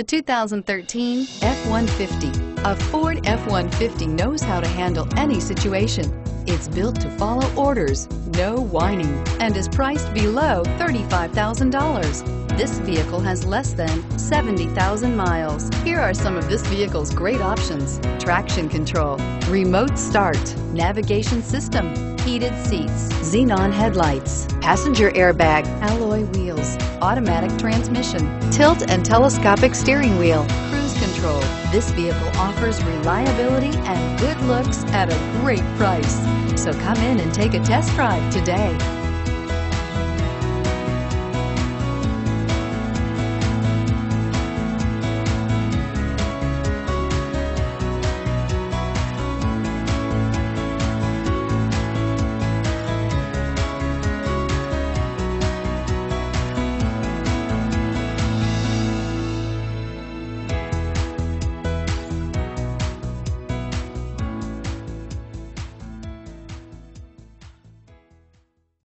The 2013 F-150. A Ford F-150 knows how to handle any situation. It's built to follow orders, no whining, and is priced below $35,000. This vehicle has less than 70,000 miles. Here are some of this vehicle's great options: traction control, remote start, navigation system, heated seats, xenon headlights, passenger airbag, alloy wheels, automatic transmission, tilt and telescopic steering wheel, cruise control. This vehicle offers reliability and good looks at a great price. So come in and take a test drive today.